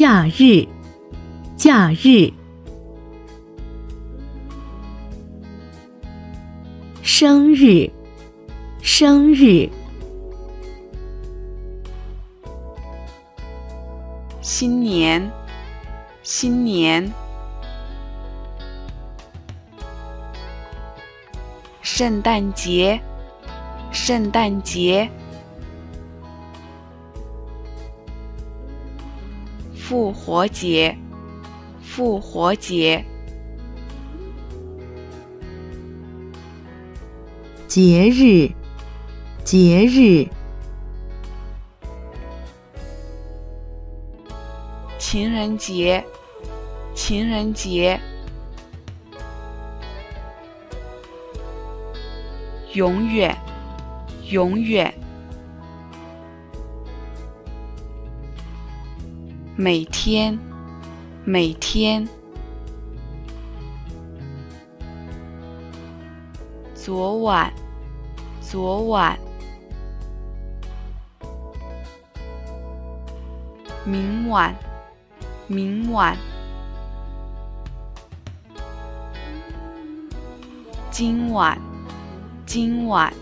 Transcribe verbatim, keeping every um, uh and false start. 假日，假日。生日，生日。新年，新年。圣诞节，圣诞节。复活节，复活节。节日，节日。情人节，情人节。永远，永远。每天，每天。昨晚，昨晚。明晚，明晚。今晚，今晚。